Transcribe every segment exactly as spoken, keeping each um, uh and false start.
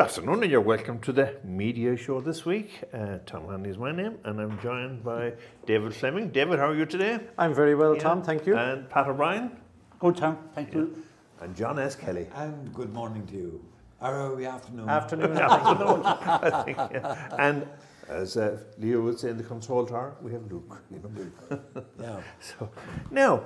Good afternoon and you're welcome to the media show this week. Uh, Tom Hanley is my name and I'm joined by David Fleming. David, how are you today? I'm very well, yeah. Tom, thank you. And Pat O'Brien? Good, Tom, thank yeah. you. And John S Kelly. And good morning to you. Or early afternoon. Afternoon. afternoon. I think, yeah. And as uh, Leo would say in the console tower, we have Luke. We have Luke. Yeah. So, now,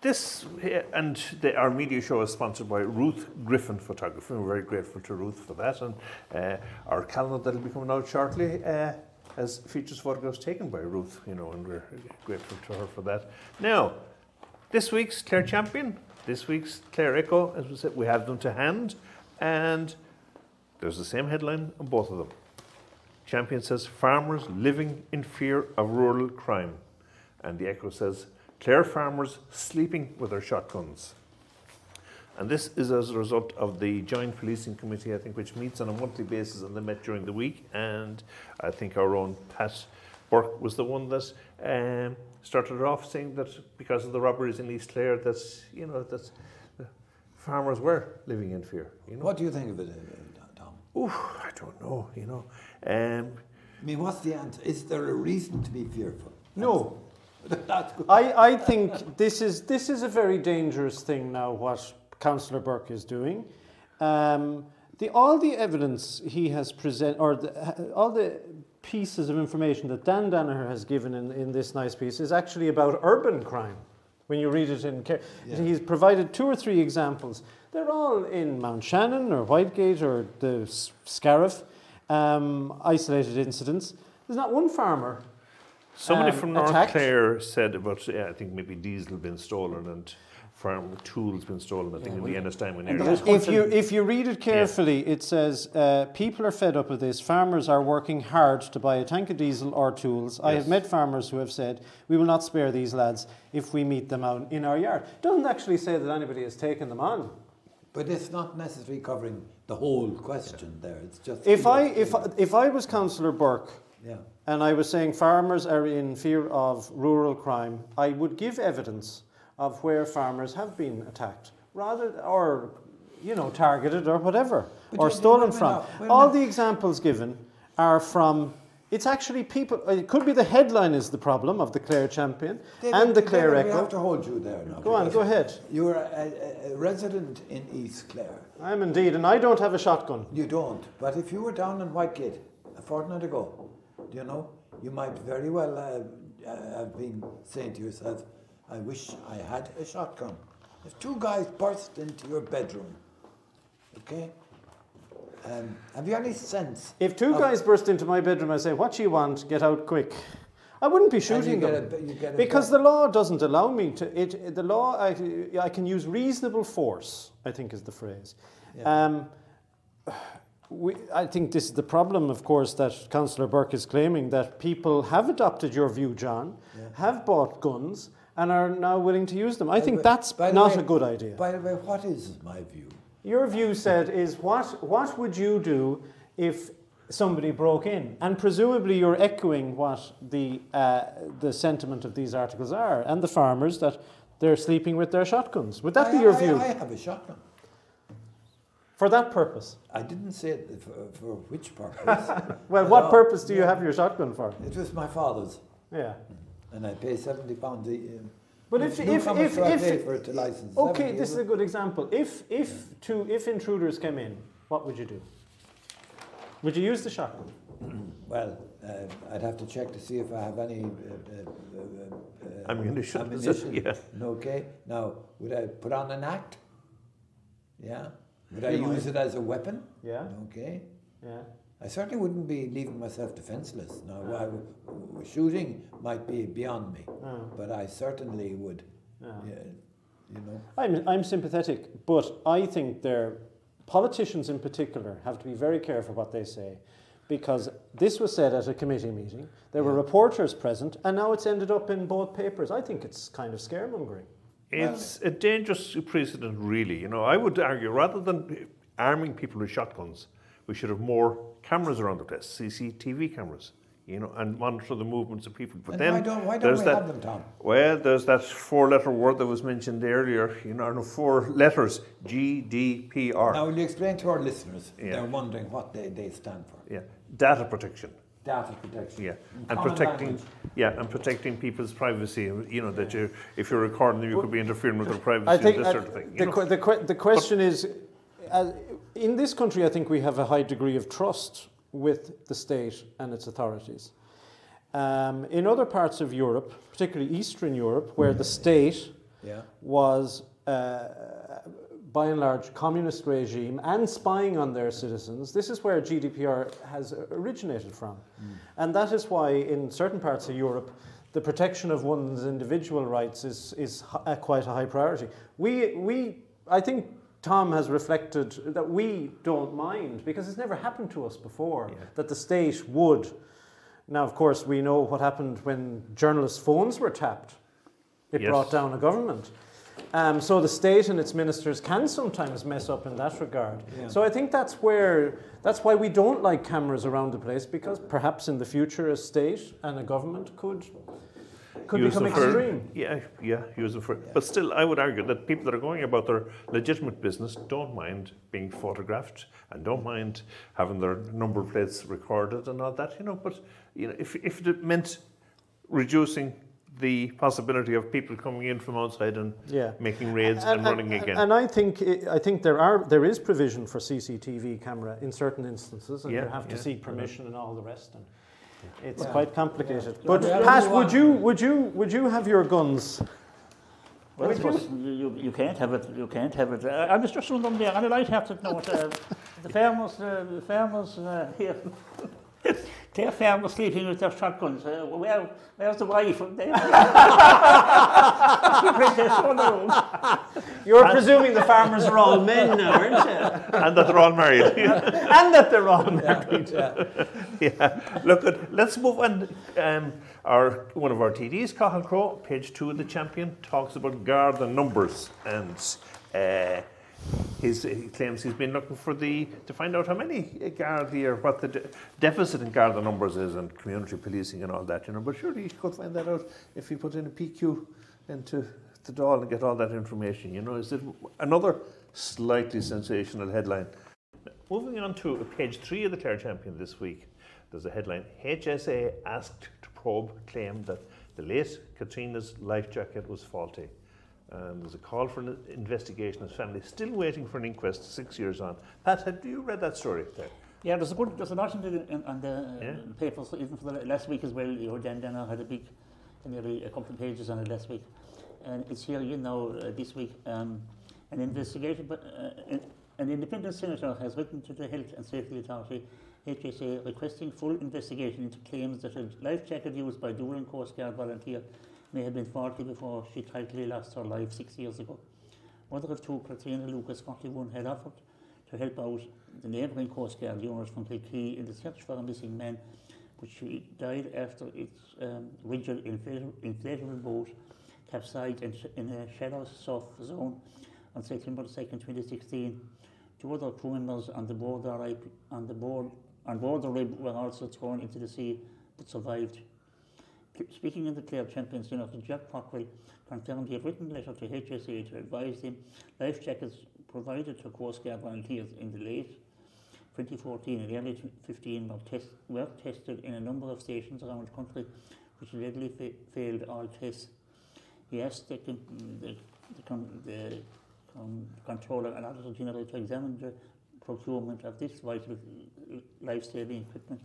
this and the, our media show is sponsored by Ruth Griffin Photography. We're very grateful to Ruth for that, and uh, our calendar that'll be coming out shortly uh, has features photographs taken by Ruth, you know, and we're grateful to her for that. Now, this week's Clare Champion, this week's Clare Echo, as we said, we have them to hand, and there's the same headline on both of them. Champion says, farmers living in fear of rural crime, and the Echo says, Clare farmers sleeping with their shotguns. And this is as a result of the Joint Policing Committee, I think, which meets on a monthly basis, and they met during the week. And I think our own Pat Burke was the one that um, started off saying that because of the robberies in East Clare, that's, you know, that's, uh, farmers were living in fear. You know? What do you think of it, Tom? Oof, I don't know, you know. Um, I mean, what's the answer? Is there a reason to be fearful? No. I, I think this is this is a very dangerous thing now, what Councillor Burke is doing. Um, the all the evidence he has presented, or the, all the pieces of information that Dan Danaher has given in, in this nice piece is actually about urban crime. When you read it in Kerry, yeah. he's provided two or three examples. They're all in Mount Shannon or Whitegate or the Scariff, um, isolated incidents. There's not one farmer. Somebody um, from North attacked. Clare said about, yeah, I think maybe diesel been stolen and farm tools been stolen, I think, yeah, in the Ennis Haven area. If you, if you read it carefully, yeah. it says, uh, people are fed up with this. Farmers are working hard to buy a tank of diesel or tools. Yes. I have met farmers who have said, we will not spare these lads if we meet them out in our yard. Doesn't actually say that anybody has taken them on. But it's not necessarily covering the whole question there. It's just... If I, if, if I was Councillor Burke... Yeah. And I was saying farmers are in fear of rural crime, I would give evidence of where farmers have been attacked, rather, or, you know, targeted or whatever, but or stolen from. All the examples given are from, it's actually people, it could be the headline is the problem of the Clare Champion David, and the Clare Echo. I have to hold you there now. Go on, go ahead. You're a, a resident in East Clare. I am indeed, and I don't have a shotgun. You don't, but if you were down in Whitegate a fortnight ago, you know, you might very well uh, uh, have been saying to yourself, I wish I had a shotgun. If two guys burst into your bedroom, okay? Um, have you any sense? If two guys burst into my bedroom, I say, what do you want? Get out quick. I wouldn't be shooting them. A, you get because gun. The law doesn't allow me to. It, the law, I, I can use reasonable force, I think is the phrase. Yeah. Um, We, I think this is the problem, of course, that Councillor Burke is claiming, that people have adopted your view, John, yeah. have bought guns and are now willing to use them. I by think way, that's not way, a good idea. By the way, what is my view? Your view said is, what, what would you do if somebody broke in? And presumably you're echoing what the, uh, the sentiment of these articles are, and the farmers, that they're sleeping with their shotguns. Would that I, be your I, view? I have a shotgun. For that purpose? I didn't say it for, for which purpose. well, and what all, purpose do yeah. you have your shotgun for? It was my father's. Yeah. And I pay seventy pounds a year. But if... if, if, if, if for it to license okay, this is a good example. If, if, yeah. two, if intruders came in, what would you do? Would you use the shotgun? Well, uh, I'd have to check to see if I have any... Uh, uh, uh, ammunition. Ammunition. Yeah. Okay. Now, would I put on an act? Yeah. Would I use it as a weapon? Yeah. Okay. Yeah. I certainly wouldn't be leaving myself defenseless. Now, yeah. I, shooting might be beyond me, yeah. but I certainly would. Yeah. Yeah, you know. I'm I'm sympathetic, but I think their politicians in particular have to be very careful what they say, because this was said at a committee meeting. There yeah. were reporters present, and now it's ended up in both papers. I think it's kind of scaremongering. It's well, a dangerous precedent, really. You know, I would argue rather than arming people with shotguns, we should have more cameras around the place, C C T V cameras. you know, and monitor the movements of people. But and then why don't, why don't we that, have them, Tom? Well, there's that four-letter word that was mentioned earlier, you know, no, four letters, G D P R. Now, will you explain to our listeners, yeah. they're wondering what they, they stand for? Yeah, data protection. Data protection. Yeah, and, and protecting. Language. Yeah, and protecting people's privacy. You know that you, if you're recording them, you well, could be interfering with their privacy. I think and this I, sort of thing. The, qu the, qu the question but, is, uh, in this country, I think we have a high degree of trust with the state and its authorities. Um, in other parts of Europe, particularly Eastern Europe, where the state yeah. was, uh, by and large, communist regime and spying on their citizens, this is where G D P R has originated from. Mm. And that is why in certain parts of Europe, the protection of one's individual rights is, is a quite a high priority. We, we, I think, Tom has reflected that we don't mind, because it's never happened to us before, yeah. that the state would. Now, of course, we know what happened when journalists' phones were tapped. It yes. brought down a government. Um, so the state and its ministers can sometimes mess up in that regard. Yeah. So I think that's where, that's why we don't like cameras around the place, because perhaps in the future a state and a government could... could use become extreme. For, yeah, yeah, use them for yeah. But still, I would argue that people that are going about their legitimate business don't mind being photographed and don't mind having their number plates recorded and all that, you know, but you know, if, if it meant reducing the possibility of people coming in from outside and yeah. making raids and, and, and running and, again. And I think it, I think there are there is provision for C C T V camera in certain instances, and yeah, you have yeah, to seek permission yeah. and all the rest. And, It's yeah. quite complicated. Yeah. But yeah. Pat, would you would you would you have your guns? Well, you, you can't have it. You can't have it. Uh, I was just on them there, and I have to know uh, the farmers. Uh, the farmers uh, here. Their farmers sleeping with their shotguns. Uh, where, where's the wife? You're and presuming the farmers are all men now, aren't you? And that they're all married. And that they're all married. Yeah. yeah. yeah. Look, at, let's move on. Um, our, one of our T Ds, Cathal Crowe, page two of the Champion, talks about guard and numbers. And uh, His, he claims he's been looking for the to find out how many guard the or what the de deficit in guard the numbers is and community policing and all that, you know. But surely he could find that out if he put in a P Q into the Dáil and get all that information, you know. Is it another slightly sensational headline? Moving on to page three of the Clare Champion this week, there's a headline: H S A asked to probe claim that the late Katrina's life jacket was faulty. And there's a call for an investigation. His family still waiting for an inquest six years on. Pat, have you read that story there? Yeah, there's a good, there's a lot in the, in, on the yeah. papers, even for the last week as well. You know, Dan Danaher had a big, nearly a couple of pages on it last week. And it's here, you know, uh, this week. Um, an investigation, but uh, an independent senator has written to the Health and Safety Authority, H S A, requesting full investigation into claims that a life jacket used by Doolin Coast Guard volunteer may have been faulty before she tragically lost her life six years ago. Mother of two, Katrina Lucas, forty-one, had offered to help out the neighbouring Coast Guard unit from Kilkee in the search for a missing man, but she died after its um, rigid inflatable boat capsized in, sh in a shallow surf zone on September second, twenty sixteen. Two other crew members on the board, on the board, on board the rib were also thrown into the sea but survived. Speaking in the Clare Champion, Senator Jack Cockrell confirmed he had written a letter to H S A to advise them life jackets provided to Coast Guard volunteers in the late twenty fourteen and early twenty fifteen were, test, were tested in a number of stations around the country, which allegedly fa failed all tests. He asked the, the, the, the um, controller and Auditor General to examine the procurement of this vital life-saving equipment.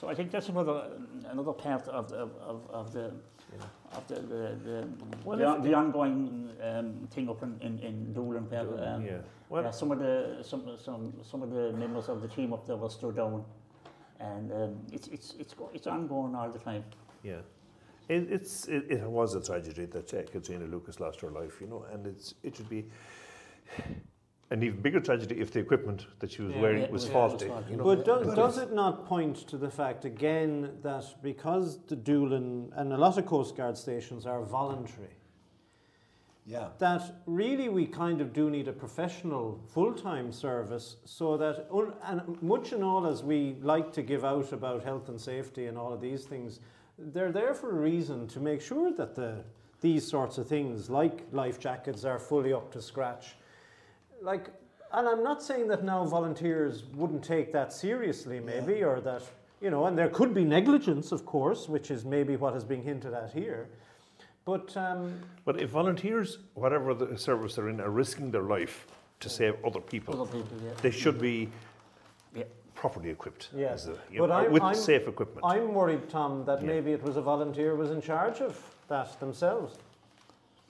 So I think that's another another part of the of, of the yeah. of the the, the, well, the, on, the ongoing um, thing up in in, in Doolin where, um, yeah. well, where some of the some some some of the members of the team up there were stood down, and um, it's it's it's it's ongoing all the time. Yeah, it, it's it, it was a tragedy that uh, Katrina Lucas lost her life, you know, and it's it should be an even bigger tragedy if the equipment that she was yeah, wearing yeah, was yeah, faulty. Was you know? But do, does it not point to the fact, again, that because the Doolin and a lot of Coast Guard stations are voluntary, Yeah. That really we kind of do need a professional full-time service, so that, and much and all as we like to give out about health and safety and all of these things, they're there for a reason, to make sure that the these sorts of things like life jackets are fully up to scratch. Like, and I'm not saying that now volunteers wouldn't take that seriously, maybe, yeah. or that, you know, and there could be negligence, of course, which is maybe what has been hinted at here. But, um, but if volunteers, whatever the service they're in, are risking their life to save other people, other people yeah. they should be yeah. properly equipped yeah. as a, you know, I'm, with I'm, safe equipment. I'm worried, Tom, that yeah. maybe it was a volunteer was in charge of that themselves.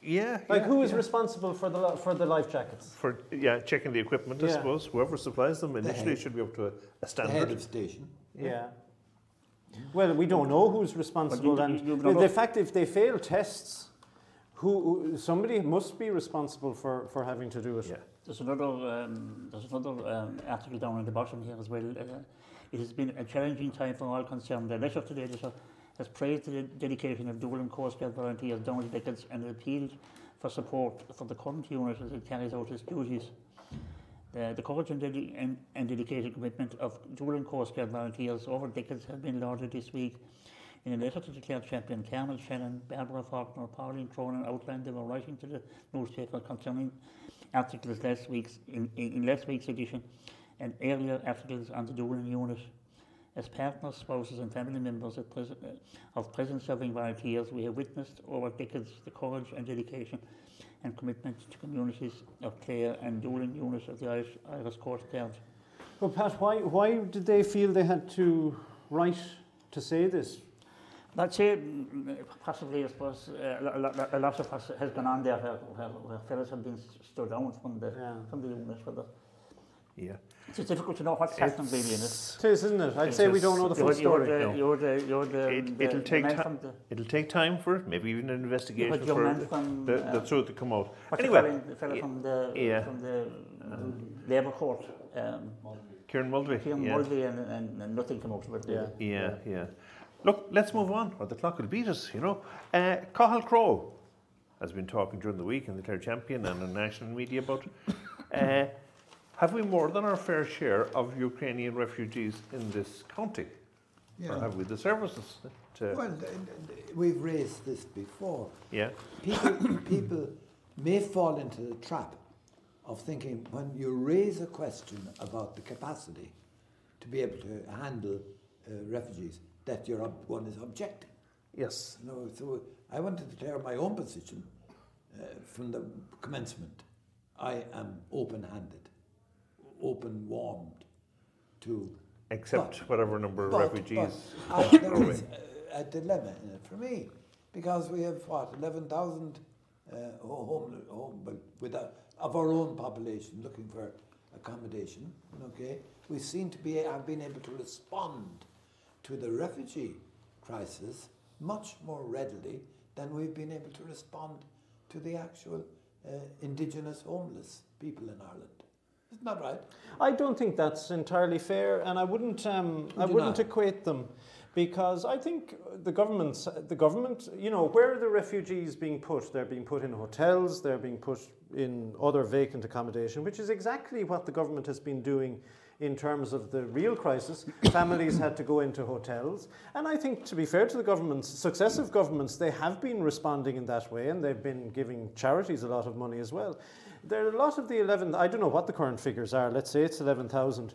Yeah. Like yeah, who is yeah. responsible for the for the life jackets? For yeah, checking the equipment, I yeah. suppose. Whoever supplies them initially the should be up to a, a standard. The head of station. Yeah. yeah. Well, we don't know who's responsible, you, you, you and the fact if they fail tests, who somebody must be responsible for, for having to do it. Yeah. There's another um, there's another um, article down at the bottom here as well. Uh, it has been a challenging time for all concerned. The letter today letter has praised the dedication of Doolin Coast Guard volunteers down to decades and appealed for support for the current unit as it carries out its duties. Uh, the courage and, ded and, and dedicated commitment of Doolin Coast Guard volunteers over decades have been lauded this week. In a letter to the Clare Champion, Carmel, Shannon, Barbara Faulkner, Pauline Cronin outlined they were writing to the newspaper concerning articles last week's, in, in, in last week's edition and earlier articles on the Doolin unit. As partners, spouses and family members of present, of present serving volunteers, we have witnessed over decades the courage and dedication and commitment to communities of Clare and Doolin units of the Irish, Irish Coast Guard. Well, Pat, why, why did they feel they had to write to say this? I'd say possibly, I suppose, uh, a lot of us has gone on there where, where, where fellas have been stood down from the, yeah. from the units for the Yeah. It's difficult to know what's happened really in it. It is, isn't it? I'd it say is. we don't know the full story. It'll take time for it, maybe even an investigation yeah, for it, from, the, uh, the truth to come out. Anyway, the fellow from the, yeah. from the um, Labour Court. Um, Kieran Mulvey. Kieran yeah. Mulvey and, and, and nothing came out of it. Yeah. Yeah, yeah, yeah. Look, let's move on, or the clock will beat us, you know. Uh, Cathal Crowe has been talking during the week in the Clare Champion and in national media about it. Uh, Have we more than our fair share of Ukrainian refugees in this county? Yeah. Or have we the services to... Well, we've raised this before. Yeah. People, people may fall into the trap of thinking when you raise a question about the capacity to be able to handle uh, refugees, that your one is objecting. Yes. You know, so I want to declare my own position uh, from the commencement. I am open-handed. Open, warmed to accept but, whatever number but, of refugees. But, there is a, a dilemma in it for me, because we have what eleven thousand uh, home, home but with a, of our own population looking for accommodation. Okay, we seem to be have been able to respond to the refugee crisis much more readily than we've been able to respond to the actual uh, indigenous homeless people in Ireland. Isn't that right? I don't think that's entirely fair, and I wouldn't. Um, I wouldn't not? equate them, because I think the government, the government, you know, where are the refugees being put? They're being put in hotels. They're being put in other vacant accommodation, which is exactly what the government has been doing in terms of the real crisis. Families had to go into hotels, and I think, to be fair to the governments, successive governments, they have been responding in that way, and they've been giving charities a lot of money as well. There are a lot of the eleven, I don't know what the current figures are, let's say it's eleven thousand.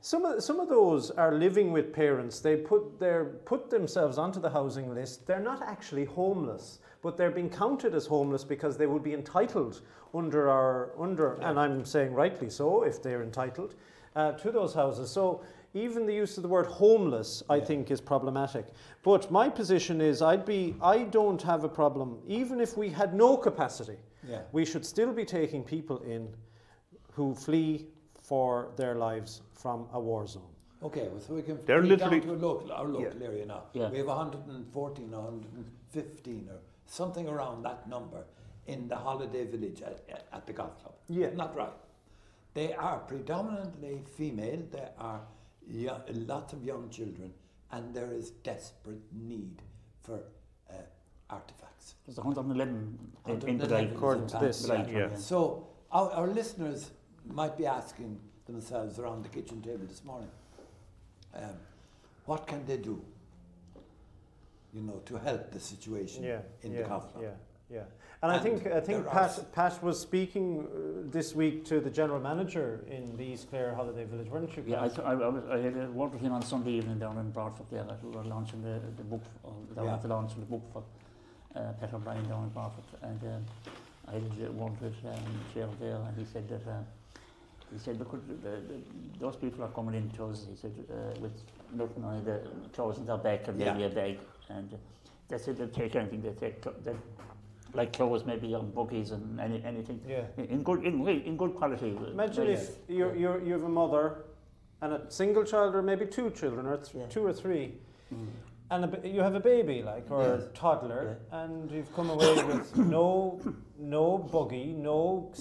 Some of, some of those are living with parents. They put, their, put themselves onto the housing list. They're not actually homeless, but they're being counted as homeless because they would be entitled under our, under, yeah. and I'm saying rightly so, if they're entitled, uh, to those houses. So even the use of the word homeless, I yeah. think, is problematic. But my position is I'd be, I don't have a problem, even if we had no capacity. Yeah. We should still be taking people in who flee for their lives from a war zone. Okay, well, so we can They're flee down to a local, our local yeah. area now. Yeah. We have one hundred fourteen or one hundred fifteen or something around that number in the holiday village at, at, at the golf club. Yeah. Not right. They are predominantly female. There are young, lots of young children, and there is desperate need for uh, artifacts. There's one hundred eleven in Bedale, according to this. Yeah. Yeah. So our, our listeners might be asking themselves around the kitchen table this morning, um, what can they do, you know, to help the situation yeah, in yeah, the County? Yeah, yeah. And, and I think I think Pat, Pat was speaking uh, this week to the general manager in the East Clare Holiday Village, weren't you? Yeah, I, I, I, was, I had a word with him on Sunday evening down in Bradford there. That we were launching the, the book, uh, yeah. the launch of the book for uh, Pat O'Brien down in Bradford, and um, I had a word with um, Chair there, and he said that. Uh, He said, look, the, the, those people are coming in to us, he said, uh, with nothing on the clothes in their back and yeah. maybe a bag. And uh, they said they'll take anything, they take, they, like clothes maybe, on buggies and any, anything. Yeah. In good in, in good quality. Imagine if you're, you're, you have a mother and a single child or maybe two children, or th yeah. two or three, mm. and a, you have a baby, like, or yes. a toddler, yeah. and you've come away with no, no buggy, no...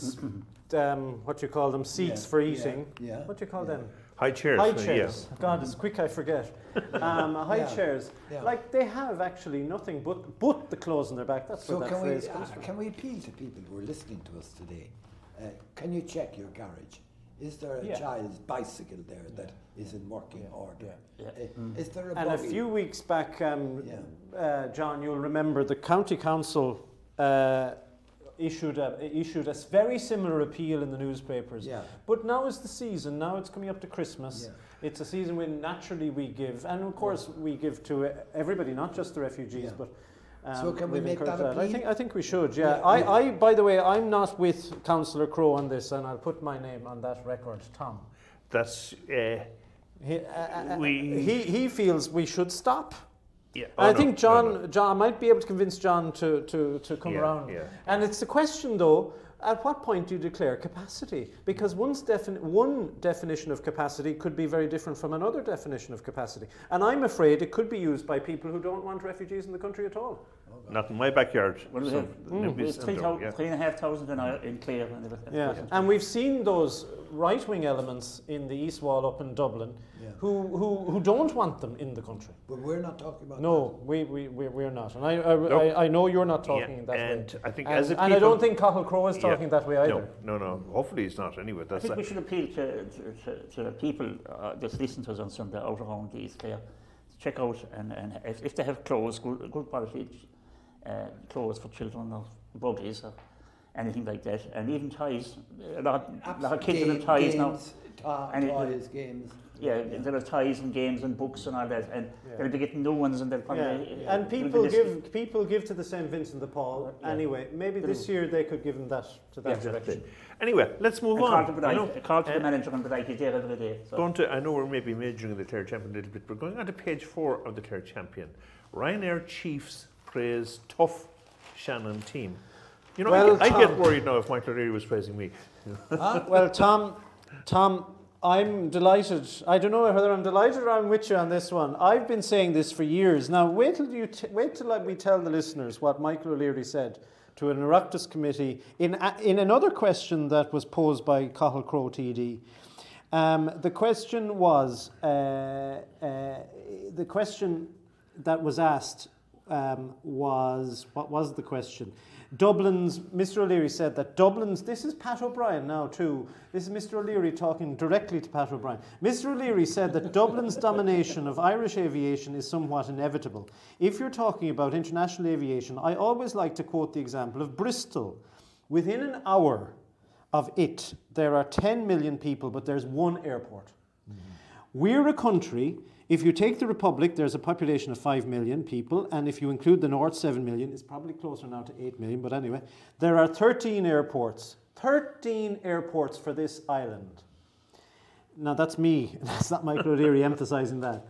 Um, what do you call them? Seats yeah, for eating. Yeah, yeah, what do you call yeah. them? High chairs. High chairs. Yeah. God, it's quick I forget. Um, high yeah. chairs. Yeah. Like they have actually nothing but but the clothes on their back. That's so where that phrase we, comes uh, from. Can we appeal to people who are listening to us today? Uh, can you check your garage? Is there a yeah. child's bicycle there that is in working yeah. order? Yeah. Yeah. Uh, mm. Is there a? And body? A few weeks back, um, yeah. uh, John, you'll remember the county council. Uh, Issued a, issued a very similar appeal in the newspapers. Yeah. But now is the season, now it's coming up to Christmas. Yeah. It's a season when naturally we give, and of course yeah. we give to everybody, not just the refugees, yeah. but... Um, so can we make that appeal? I think, I think we should, yeah. yeah. I, I, by the way, I'm not with Councillor Crowe on this, and I'll put my name on that record, Tom. That's... Uh, he, uh, we... he, he feels we should stop. Yeah. Oh, I no, think John, no, no. John I might be able to convince John to, to, to come yeah, around. Yeah. And it's the question, though, at what point do you declare capacity? Because one's defin one definition of capacity could be very different from another definition of capacity. And I'm afraid it could be used by people who don't want refugees in the country at all. Oh, not in my backyard. Well, we have, mm, we have three, thousand, yeah. three and a half thousand in, our, in Clare. And, yeah. yeah. and we've seen those right-wing elements in the East Wall up in Dublin yeah. who, who, who don't want them in the country. But we're not talking about no, that. We, we, we, we're not. And I, I, nope. I, I know you're not talking yeah. that and way. I think and, as and people, I don't think Cathal Crowe is talking yeah. that way either. No, no, no. Hopefully he's not anyway. That's I think that. We should appeal to, to, to, to people uh, that's listening to us on Sunday out around the East Clare. Check out and, and if, if they have clothes, good, good quality uh, clothes for children or buggies or anything like that, and even ties. A lot, a lot of kids Game, have ties games, now. Ta and toys, it, games. Yeah, yeah, there are ties and games and books and all that, and yeah. they'll be getting new ones and they'll probably. Yeah. Uh, and people give people give to the Saint Vincent de Paul yeah. anyway. Maybe They're this year they could give them that to that yeah, direction. Anyway, let's move and on. Call to, call to uh, the manager and Bedike is there every day. So. Going to, I know we're maybe majoring the Clare Champion a little bit, but going on to page four of the Clare Champion, Ryanair Chiefs praise tough Shannon team. You know, well, I, get, I get worried now if Michael O'Leary was praising me. Huh? Well, Tom, Tom. I'm delighted. I don't know whether I'm delighted or I'm with you on this one. I've been saying this for years. Now, wait till, you t wait till we tell the listeners what Michael O'Leary said to an Oireachtas committee in, a in another question that was posed by Cathal Crowe T D. Um, the question was, uh, uh, the question that was asked um, was, what was the question? Dublin's, Mister O'Leary said that Dublin's, this is Pat O'Brien now too, this is Mister O'Leary talking directly to Pat O'Brien. Mister O'Leary said that Dublin's domination of Irish aviation is somewhat inevitable. If you're talking about international aviation, I always like to quote the example of Bristol. Within an hour of it, there are ten million people, but there's one airport. Mm-hmm. We're a country. If you take the Republic, there's a population of five million people, and if you include the North, seven million, it's probably closer now to eight million, but anyway. There are thirteen airports. thirteen airports for this island. Now, that's me. That's not Michael O'Leary emphasizing that.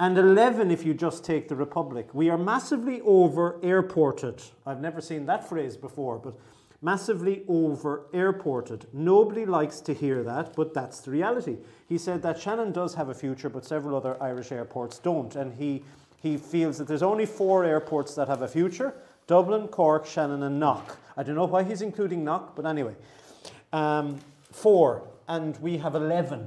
And eleven if you just take the Republic. We are massively over-airported. I've never seen that phrase before, but massively over-airported. Nobody likes to hear that, but that's the reality. He said that Shannon does have a future, but several other Irish airports don't. And he, he feels that there's only four airports that have a future: Dublin, Cork, Shannon and Knock. I don't know why he's including Knock, but anyway. Um, four, and we have eleven.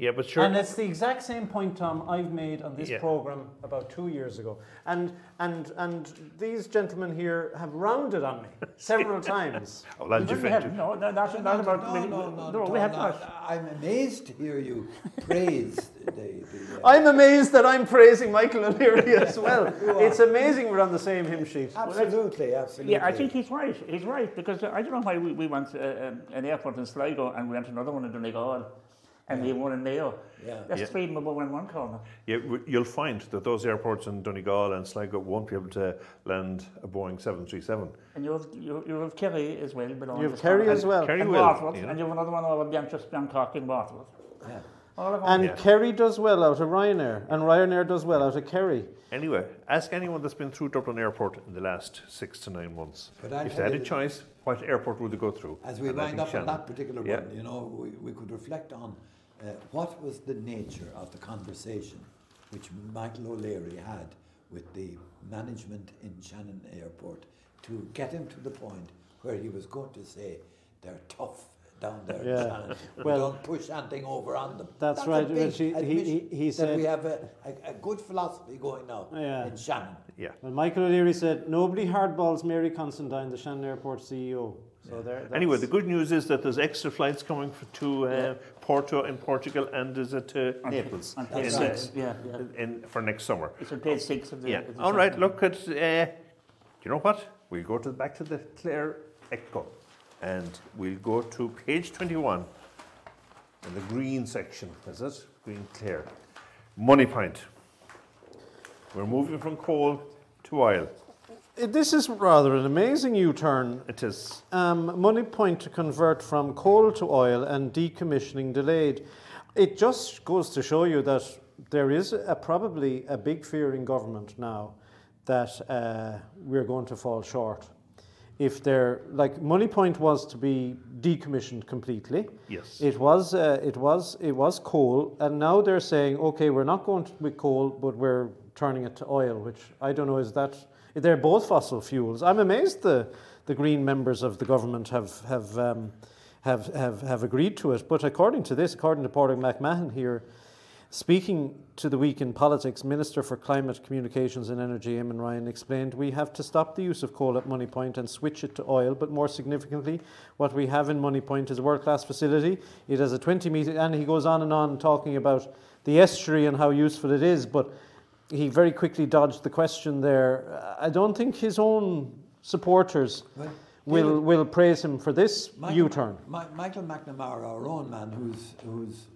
Yeah, but sure. And it's the exact same point, Tom, I've made on this yeah. programme about two years ago. And and and these gentlemen here have rounded on me several times. Oh, well, that's have, no, no, that's no, not about... No, no, no, no, no we have not. I'm amazed to hear you praise... the, the, uh, I'm amazed that I'm praising Michael O'Leary as well. It's amazing we're on the same hymn sheet. Absolutely, absolutely. Yeah, I think he's right. He's right, because I don't know why we, we went uh, an airport in Sligo and we went another one in Donegal. And yeah. they won in Mayo. Yeah. That's yeah. three in one corner. Yeah, you'll find that those airports in Donegal and Sligo won't be able to land a Boeing seven thirty-seven. And you have, you, you have Kerry as well. You have Kerry as well. Kerry and Waterford, yeah. and you have another one over beyond just beyond Cork in Waterford. Yeah. And yeah. Kerry does well out of Ryanair, and Ryanair does well out of Kerry. Anyway, ask anyone that's been through Dublin Airport in the last six to nine months. But if they had a choice, what airport would they go through? As we wind up on that particular yeah. one, you know, we, we could reflect on uh, what was the nature of the conversation which Michael O'Leary had with the management in Shannon Airport to get him to the point where he was going to say, they're tough down there, yeah. we well, don't push anything over on them. That's, that's right. Well, she, he, he, he said we have a, a, a good philosophy going now yeah. in Shannon. Yeah. Well, Michael O'Leary said nobody hardballs Mary Constantine, the Shannon Airport C E O. So yeah. there. Anyway, the good news is that there's extra flights coming for, to uh, yeah. Porto in Portugal and is it to uh, Naples? On page six. Uh, yeah. yeah. In, for next summer. It's on page six of the. Yeah. Of the All right. Summer. Look at. Uh, do you know what? We'll go to back to the Clare Echo. And we'll go to page twenty-one in the green section. Is it? Green Clare. Money Point. We're moving from coal to oil. This is rather an amazing U-turn. It is. Um, Money Point to convert from coal to oil and decommissioning delayed. It just goes to show you that there is a, probably a big fear in government now that uh, we're going to fall short. If they're like Money Point was to be decommissioned completely, yes, it was. Uh, it was. It was coal, and now they're saying, okay, we're not going to, with coal, but we're turning it to oil. Which I don't know. Is that they're both fossil fuels? I'm amazed the the Green members of the government have have um, have, have have agreed to it. But according to this, according to Pádraig McMahon here, speaking to The Week in Politics, Minister for Climate, Communications and Energy, Eamon Ryan, explained, we have to stop the use of coal at Money Point and switch it to oil, but more significantly, what we have in Money Point is a world-class facility. It has a twenty metre, and he goes on and on talking about the estuary and how useful it is, but he very quickly dodged the question there. I don't think his own supporters well, will, will, will praise him for this U-turn. Ma Michael McNamara, our own man, who's, who's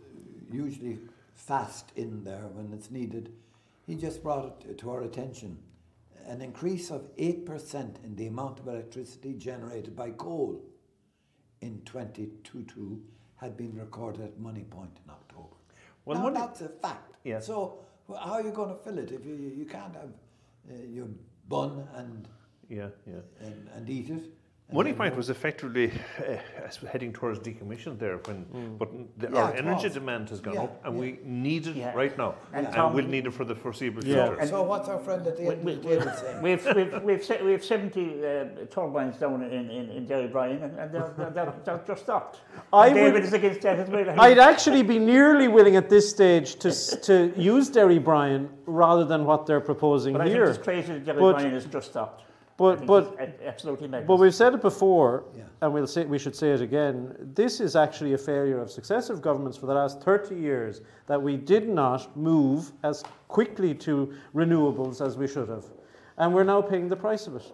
usually fast in there when it's needed, he just brought it to our attention, an increase of eight percent in the amount of electricity generated by coal in twenty twenty-two had been recorded at Money Point in October. Well, now, that's a fact. Yeah. So how are you going to fill it if you, you can't have uh, your bun and, yeah, yeah. and, and eat it? Money Point was effectively uh, heading towards decommission there, when, mm. but the, yeah, our energy was. demand has gone yeah, up, and yeah. we need it yeah. right now, and, and, and we'll need it for the foreseeable yeah. future. And so what's our friend at the end of the table saying? We've we've we've, set, we've seventy uh, turbines down in in, in Derrybrien, and, and they're, they're, they're just stopped. I and David would, is against that as well. I'd actually be nearly willing at this stage to to use Derrybrien rather than what they're proposing but here. But I think it's crazy that Derrybrien is just stopped. But but absolutely but we've said it before, yeah. and we'll say we should say it again. This is actually a failure of successive governments for the last thirty years that we did not move as quickly to renewables as we should have, and we're now paying the price of it.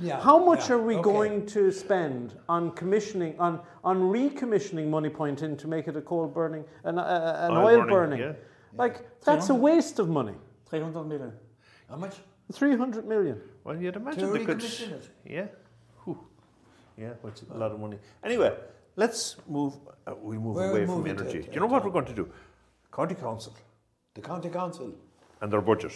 Yeah. How much yeah. are we okay. going to spend on commissioning on on recommissioning Money Point in to make it a coal burning an, uh, an oil, oil burning? burning. Yeah. Like yeah. that's a waste of money. Three hundred million. How much? Three hundred million. Well, you'd imagine they could. It. Yeah, Whew. yeah, well, it's a lot of money. Anyway, let's move. Uh, we move we're away from energy. Do you know what we're going to do? County Council. The County Council. And their budget.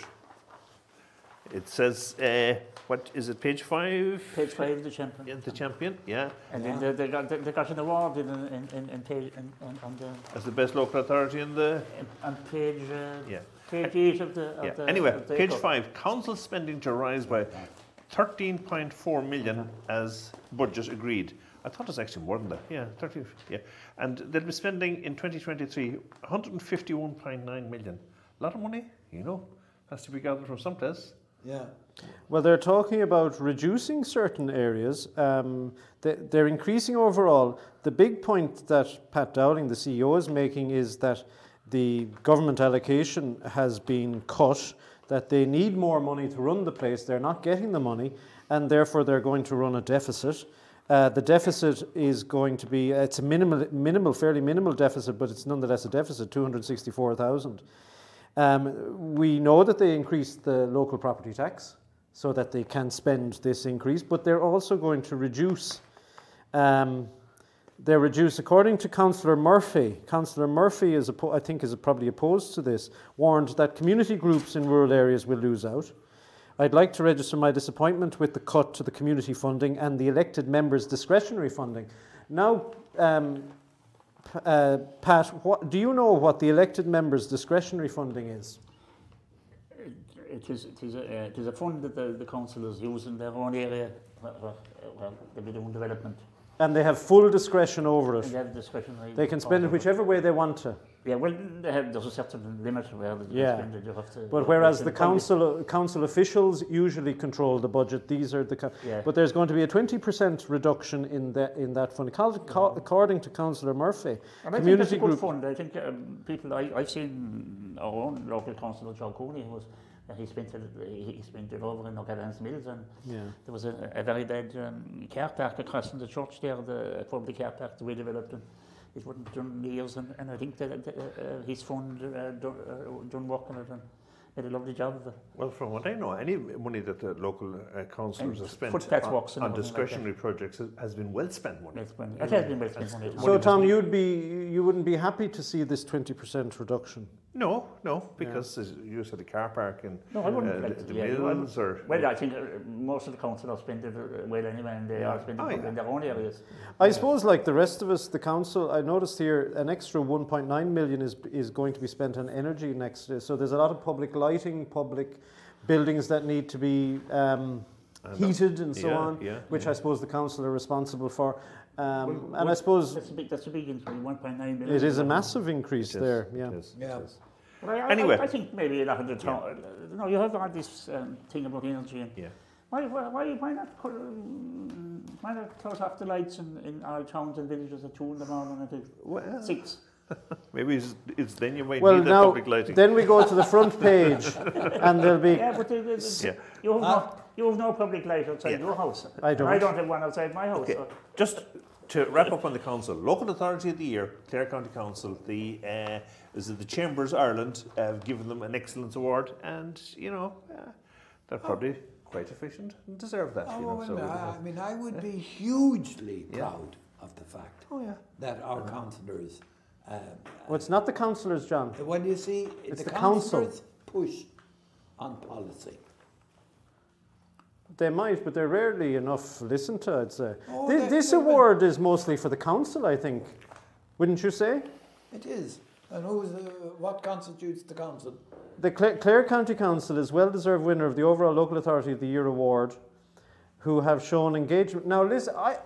It says, uh, what is it? Page five. Page five, the champion. Yeah, the champion. Yeah. And yeah. then they, they got they, they got an award in in in, in page in, on, on the. As the best local authority in the. On page. Uh, yeah. Page eight of the, of yeah. the, anyway, of the page five. Council spending to rise by thirteen point four million as budget agreed. I thought it was actually more than that. Yeah, thirty. Yeah, and they'll be spending in twenty twenty-three one hundred fifty-one point nine million. A lot of money, you know, has to be gathered from someplace. Yeah. Well, they're talking about reducing certain areas. Um, they, they're increasing overall. The big point that Pat Dowling, the C E O, is making is that the government allocation has been cut, that they need more money to run the place. They're not getting the money, and therefore they're going to run a deficit. Uh, the deficit is going to be, it's a minimal, minimal, fairly minimal deficit, but it's nonetheless a deficit, two hundred sixty-four thousand. Um, we know that they increased the local property tax so that they can spend this increase, but they're also going to reduce. Um, they reduce, according to Councillor Murphy, Councillor Murphy, is I think is probably opposed to this, warned that community groups in rural areas will lose out. I'd like to register my disappointment with the cut to the community funding and the elected members' discretionary funding. Now, um, uh, Pat, what, do you know what the elected members' discretionary funding is? It is, it is, a, uh, it is a fund that the, the council is using in their own area where, where, where they'll be doing development. And they have full discretion over it. They have discretion. They can spend it whichever way they want to. Yeah, well, they have, there's a certain limit where they can yeah. spend it. You have to, but whereas the council it. council officials usually control the budget, these are the. Yeah. But there's going to be a twenty percent reduction in that in that fund, according to Councillor Murphy. And I community think that's a good fund. I think um, people. I, I've seen our own local councillor, John Cooley, who was. He spent it. He spent it over in O'Callaghan's Mills, and yeah. there was a, a very dead um, car park across from the church there, the public car park that we developed, and it wouldn't done years. And, and I think that uh, his fund uh, done, uh, done work on it and did a lovely job of it. Well, from what I know, any money that the local uh, councillors have spent on, on discretionary like projects has, has been well spent money. Well spent. It yeah. has been well spent money. So, Tom, you'd be you wouldn't be happy to see this twenty percent reduction. No, no, because yeah. you said the car park and no, I wouldn't uh, like the, the yeah, mills well, or... Well, I think most of the council have spent it well anyway, and they yeah. are spending oh, yeah. in their own areas. I yeah. suppose, like the rest of us, the council, I noticed here an extra one point nine million is is going to be spent on energy next year. So there's a lot of public lighting, public buildings that need to be um, heated and so yeah, on, yeah, which yeah. I suppose the council are responsible for. Um, well, and I suppose that's a big, that's a big increase. one point nine million. It is a massive increase yes, there. Yeah. Yes, yeah. Yes. Well, I, anyway, I, I think maybe a lot of the time. Yeah. No, you have all this um, thing about energy. And yeah. Why, why, why not? Um, why not close off the lights in, in our towns and villages at two in the morning and at well, six? Maybe it's, it's then you might well, need now, the public lighting. Then we go to the front page, and there'll be yeah, but they, they, they, yeah. you have ah. not. You have no public light outside yeah. your house. I don't. I don't have one outside my house. Okay. So. Just to wrap up on the council, local authority of the year, Clare County Council. The uh, is it the Chambers Ireland have uh, given them an excellence award, and you know uh, they're probably oh. quite efficient and deserve that. Oh, you know, well, so I, I mean, I would yeah. be hugely proud yeah. of the fact oh, yeah. that our uh-huh. councillors. Uh, well, it's not the councillors, John. The one you see, it's the, the councillors push on policy. They might, but they're rarely enough listened to, I'd say. Oh, this this award is mostly for the council, I think. Wouldn't you say? It is. And who's, uh, what constitutes the council? The Clare, Clare County Council is well-deserved winner of the overall Local Authority of the Year award, who have shown engagement. Now, Liz, I,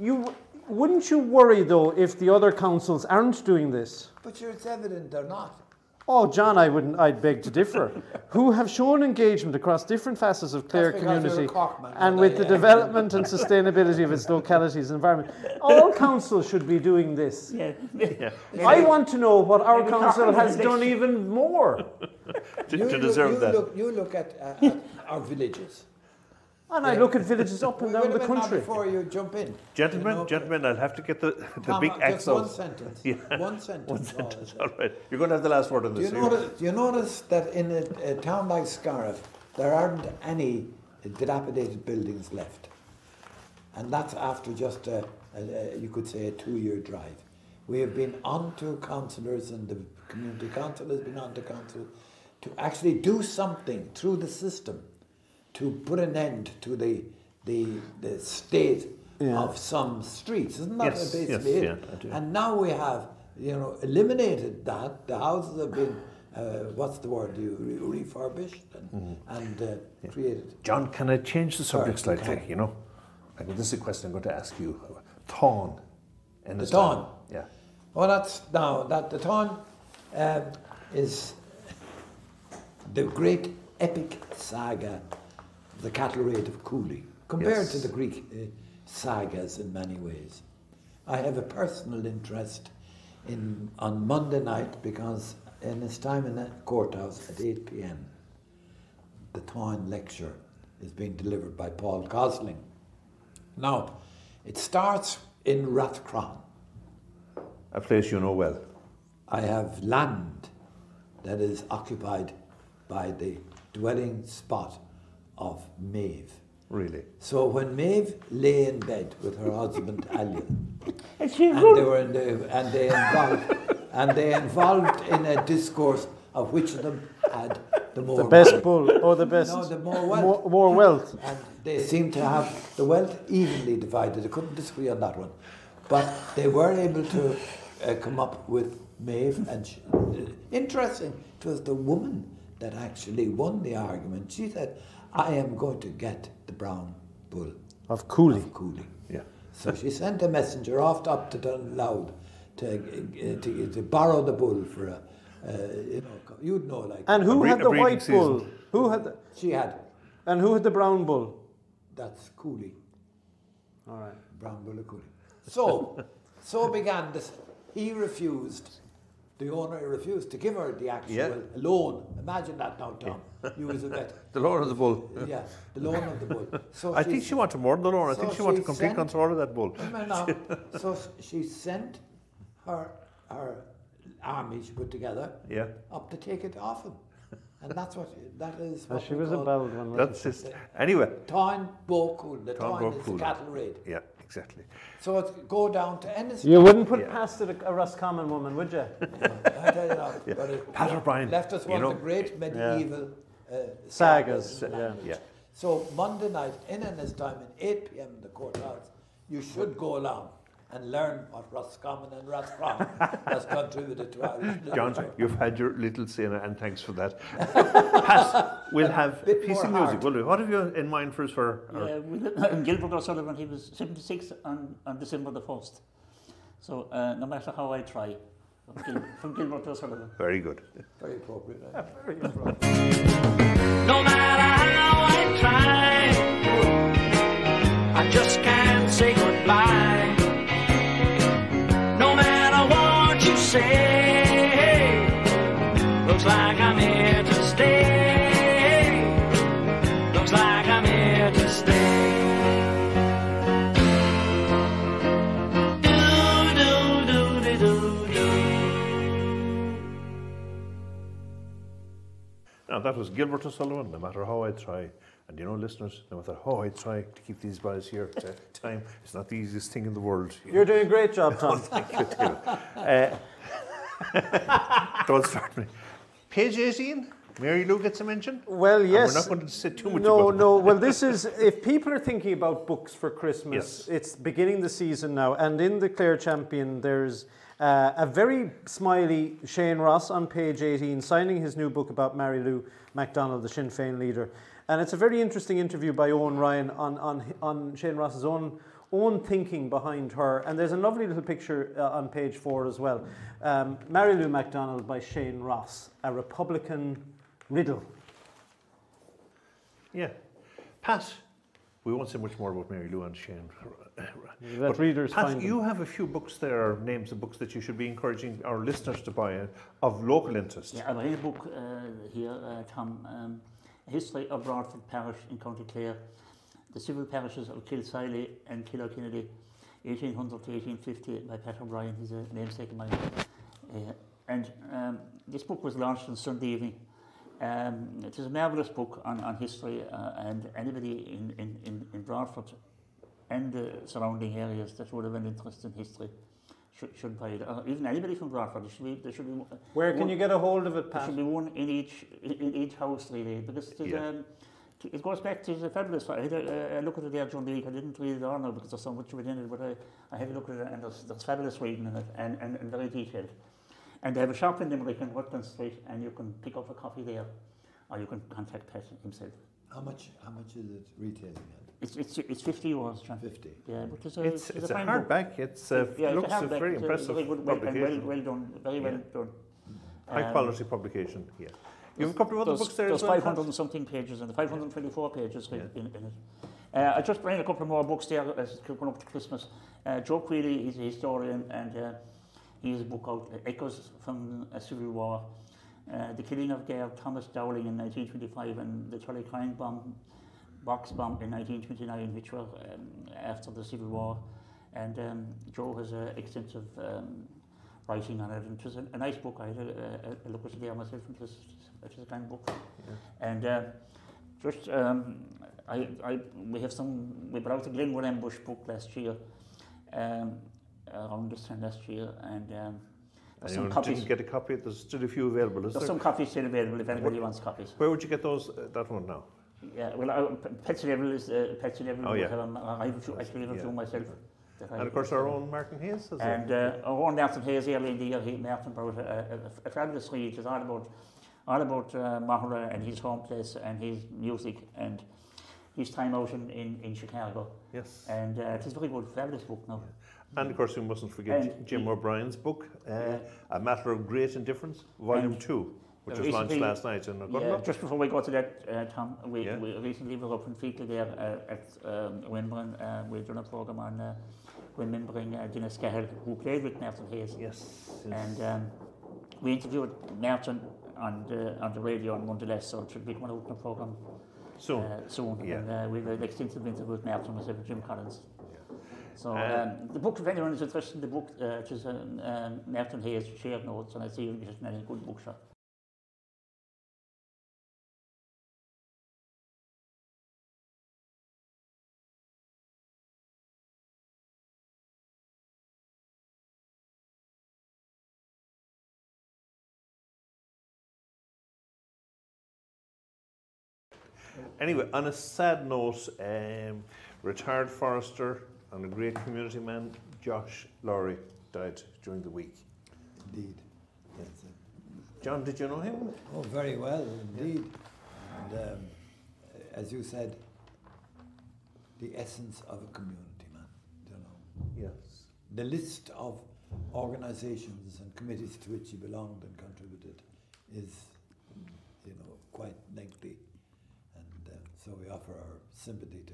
you, wouldn't you worry, though, if the other councils aren't doing this? But sure, it's evident they're not. Oh, John, I wouldn't. I'd beg to differ. Who have shown engagement across different facets of Clare community Corkman, and with I, the yeah. development and sustainability of its localities and environment. All councils should be doing this. Yeah. Yeah. Yeah. I want to know what our council has done even more to, you, to deserve you, you that. Look, you look at, uh, at our villages. And yeah. I look at villages up and down the country. Before you jump in, gentlemen, you know, gentlemen, I'll have to get the the Tom, big axe out. One sentence. Yeah. One sentence. One sentence. All right. You're going to have the last word on this. Do you notice, do you notice that in a, a town like Scariff, there aren't any dilapidated buildings left, and that's after just a, a, a you could say a two-year drive. We have been on to councillors, and the community council has been on to council to actually do something through the system to put an end to the the, the state yeah. of some streets. Isn't that yes, basically yes, it? Yeah, and now we have, you know, eliminated that. The houses have been, uh, what's the word, you re refurbished and, mm. and uh, yeah. created. John, can I change the subject slightly, you know? I mean, this is a question I'm going to ask you. Thorn. In the Thorn. Yeah. Well, that's, now, that the Thorn um, is the great epic saga of the cattle raid of Cooley, compared yes. to the Greek uh, sagas in many ways. I have a personal interest in on Monday night, because in his time in the courthouse at eight p m, the Thorn lecture is being delivered by Paul Gosling. Now, it starts in Rathcrown. A place you know well. I have land that is occupied by the dwelling spot of Maeve. Really? So when Maeve lay in bed with her husband, Alien, and they were in the, and they involved, and they involved in a discourse of which of them had the more the best wealth. bull or the best no, the more wealth. More, more wealth. And they seemed to have the wealth evenly divided. I couldn't disagree on that one. But they were able to uh, come up with Maeve. And she, interesting, it was the woman that actually won the argument. She said, I am going to get the brown bull. Of Cooley. Of Cooley. Yeah. So she sent a messenger off up to Dunloud to, uh, to, to borrow the bull for a... Uh, you know, you'd know like... And who had the white bull? Who had the... She had. And who had the brown bull? That's Cooley. All right. Brown bull of Cooley. So, so began this. He refused, the owner refused to give her the actual yeah. loan. Imagine that now, Tom. You was a vet. The loan of the bull. Yeah, the loan of the bull. So I think she wanted more than the loan. I so think she wanted complete sent, control of that bull. So she sent her, her army she put together yeah. up to take it off him. And that's what, that is what she was a bald one. That's just, anyway. Town Bocool, the town is the cattle raid. Yeah. Exactly. So it's go down to Ennis. You wouldn't put yeah. past it a, a Roscommon woman, would you? No, I tell you not. Yeah. But it, Pat O'Brien left us one you know, of the great medieval yeah. uh, sagas. Yeah. yeah. So Monday night in Ennis time at eight p m in the courthouse, you should go along and learn what Roscommon and Rathcrown has contributed to Irish literature. John, you've had your little sinner, and thanks for that. Pat, we'll have a piece of music, will we? What have you in mind for us for? Yeah, with Gilbert O'Sullivan, he was seventy-six on, on December the first. So uh, no matter how I try, from, Gil from Gilbert O'Sullivan. Very good. Very appropriate. Yeah, very appropriate. No matter how I try, I just can't say goodbye. Say, looks like I'm here to stay. Looks like I'm here to stay. Do, do, do, do, do. Now that was Gilbert O'Sullivan, No Matter How I Try. And you know, listeners, no matter how I try to keep these guys here at time, it's not the easiest thing in the world. You You're know. doing a great job, Tom. Thank you, too. Uh, don't start me. Page eighteen, Mary Lou gets a mention. Well, yes. And we're not going to say too much no, about it. No, no. Well, this is, if people are thinking about books for Christmas, yes. it's beginning the season now. And in the Clare Champion, there's uh, a very smiley Shane Ross on page eighteen, signing his new book about Mary Lou MacDonald, the Sinn Féin leader. And it's a very interesting interview by Owen Ryan on, on, on Shane Ross's own, own thinking behind her. And there's a lovely little picture uh, on page four as well. Um, Mary Lou MacDonald by Shane Ross, a Republican riddle. Yeah. Pat, we won't say much more about Mary Lou and Shane. Let readers Pat, find you them. have a few books there, names of books that you should be encouraging our listeners to buy uh, of local interest. Yeah, I have a book uh, here, uh, Tom. Um, History of Broadford Parish in County Clare, the civil parishes of Kilsiley and Kilkennedy, eighteen hundred to eighteen fifty, by Pat O'Brien. He's a namesake of mine. Uh, and um, this book was launched on Sunday evening. Um, it is a marvellous book on, on history, uh, and anybody in, in, in, in Broadford and the surrounding areas that would have an interest in history should, should buy it. Uh, even anybody from Bradford, there should be, there should be uh, Where can one, you get a hold of it, Pat? There should be one in each, in, in each house, really, because yeah. um, it goes back to the fabulous. I had a, a look at it there during the week. I didn't read it all now because there's so much within it, but I, I had a look at it, and there's, there's fabulous reading in it, and, and, and very detailed. And they have a shop in Limerick on Rutland Street, and you can pick up a coffee there, or you can contact Pat himself. How much, how much is it retailing at? It's it's it's fifty euros, John. Fifty. Yeah, because uh, it's it's, it's a hardback. It's uh, yeah, looks it's a very it's impressive a, well, publication. Well, well done, very yeah. well done. Um, High quality publication. Yeah. You have a couple of other books there as well. There's five hundred and something pages, and the five hundred twenty-four yeah. pages yeah. in, in it. Uh, I just bring a couple of more books there as it's going up to Christmas. Uh, Joe Queeley is a historian, and uh, he has a book out, uh, Echoes from a Civil War. Uh, the killing of Gail Thomas Dowling in nineteen twenty-five and the Tully Crane bomb, box bomb in nineteen twenty-nine, which were um, after the Civil War. And um, Joe has uh, extensive um, writing on it. And it was a, a nice book. I had a, a, a look at it there myself, and it was, it was a kind of book. Yeah. And uh, just, um, I, I, we have some, we brought the Glenwood Ambush book last year, um, around this time last year. and. Um, Anyone some copies. Didn't get a copy? There's still a few available, is there's there? There's some copies still available if anybody what, wants copies. Where would you get those? Uh, that one now? Yeah, well, uh, Petsy Level is... Uh, Petsy Level oh, yeah. Um, I have a few, actually have a few yeah. myself. That and I of course our own Martin Hayes, is And uh, our own Martin Hayes, early in the year, he, Martin wrote a, a, a fabulous read. It's all about, all about uh, Mahler and his home place and his music and his time out in, in, in Chicago. Yes. And uh, it's a very good, fabulous book now. Yeah. And of course, you mustn't forget and Jim he, O'Brien's book, uh, yeah. A Matter of Great Indifference, Volume Two, which was launched last night. And yeah, just before we go to that, uh, Tom, we, yeah. we recently were up in Fecal there uh, at um, Winburn. Uh, we done a program on uh, remembering uh, Dennis Cahill, who played with Martin Hayes. Yes. yes. And um, we interviewed Martin on the on the radio on Monday last, so it should be one open program soon. Uh, soon. Yeah. And uh, we had an extensive interview with Martin myself and Jim Collins. So um, the book, if anyone is interested in the book, uh, it is um, um, Martin Hayes, Shared Notes, and I see you get it in a good bookshop. Anyway, on a sad note, um, retired forester and a great community man, Josh Lowry, died during the week. Indeed. Yeah. John, did you know him? Oh, very well, indeed. Yeah. And um, as you said, the essence of a community man, you know. Yes. The list of organisations and committees to which he belonged and contributed is, you know, quite lengthy. And um, so we offer our sympathy to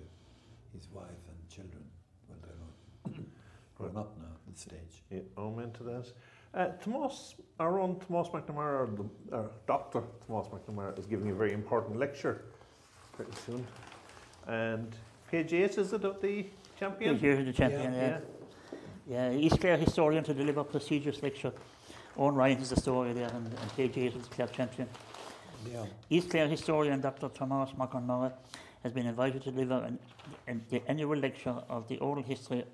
his wife and children. Well, they're not, right. up now at this stage. Yeah, amen to that. Uh, Tomás, our own Tomás McNamara, the, uh, Doctor Tomás McNamara, is giving a very important lecture pretty soon. And page eight, is it, of the Champion? Page eight of the Champion, yeah. Yeah, yeah. yeah East Clare historian to deliver prestigious lecture. Owen Ryan is the story there, and, and page eight of the Clare Champion. Yeah. East Clare historian Doctor Tomás McNamara has been invited to deliver an, an, the annual lecture of the Oral History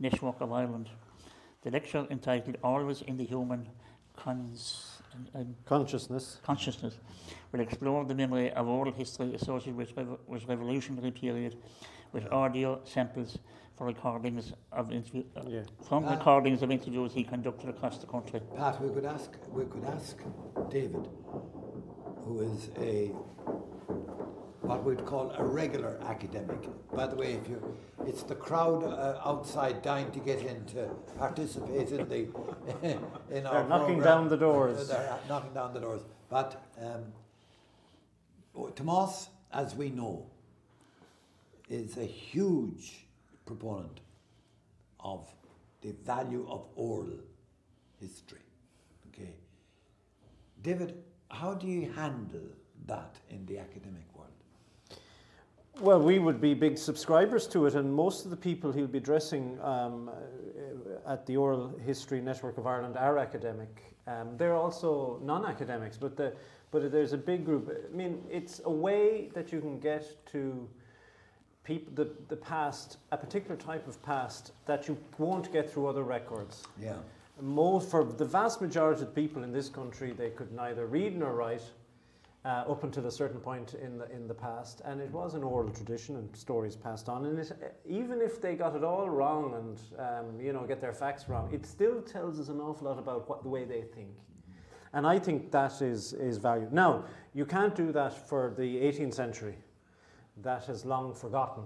Network of Ireland. The lecture, entitled Always in the Human Cons um, Consciousness, Consciousness, will explore the memory of oral history associated with, revo with revolutionary period, with audio samples for recordings of interview, uh, yeah. from Pat, recordings of interviews he conducted across the country. Pat, we could ask, we could ask David, who is a... what we'd call a regular academic. By the way, if you, it's the crowd uh, outside dying to get in to participate in the in our They're knocking program. down the doors. They're knocking down the doors. But um, Tomás, as we know, is a huge proponent of the value of oral history. Okay, David, how do you handle that in the academic world? Well, we would be big subscribers to it, and most of the people he'll be addressing um, at the Oral History Network of Ireland are academic. Um, they're also non-academics, but the, but there's a big group. I mean, it's a way that you can get to people the, the past, a particular type of past that you won't get through other records. Yeah. Most, for the vast majority of people in this country, they could neither read nor write. Uh, up until a certain point in the in the past, and it was an oral tradition and stories passed on. And it, even if they got it all wrong and um, you know, get their facts wrong, it still tells us an awful lot about what the way they think. And I think that is is valued. Now, you can't do that for the eighteenth century; that is long forgotten.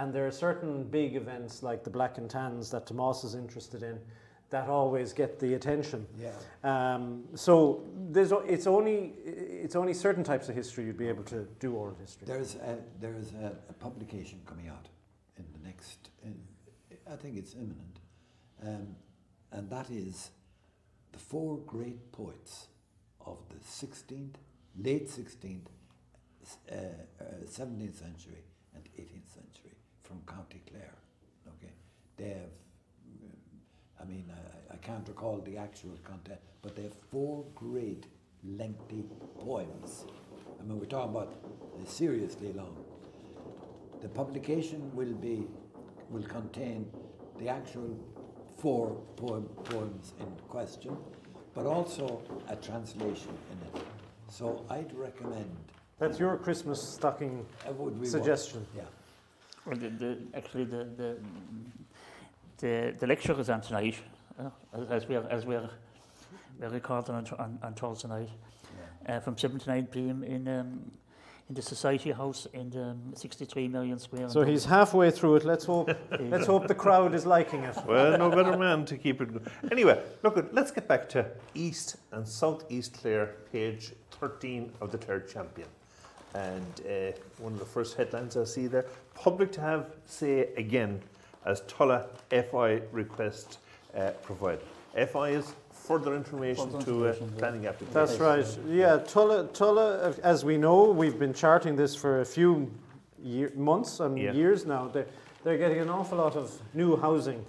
And there are certain big events like the Black and Tans that Tomas is interested in that always get the attention. Yeah. Um, so there's it's only it's only certain types of history you'd be able to do oral history. There's a, there's a, a publication coming out in the next. In, I think it's imminent, um, and that is the four great poets of the sixteenth, late sixteenth, uh, seventeenth century, and eighteenth century from County Clare. Okay, they have. I mean, I, I can't recall the actual content, but they have four great lengthy poems. I mean, we're talking about uh, seriously long. The publication will be, will contain the actual four poem, poems in question, but also a translation in it. So I'd recommend... That's your Christmas stocking suggestion. Want? Yeah. Well, the, the, actually, the... the The, the lecture is on tonight, uh, as we're as we're we're recording on on, on Thursday night, yeah. uh, from seven to nine p m in um, in the Society House in the um, sixty-three Million Square. So he's halfway through it. Let's hope let's hope the crowd is liking it. Well, no better man to keep it going. Anyway, look, let's get back to East and South East Clare, page thirteen of the Clare Champion, and uh, one of the first headlines I see there: public to have say again as Tulla F I request uh, provided. F I is further information, further information to uh, planning yeah. application. That's right. Yeah, Tulla, Tulla, as we know, we've been charting this for a few year, months and yeah. years now. They're, they're getting an awful lot of new housing.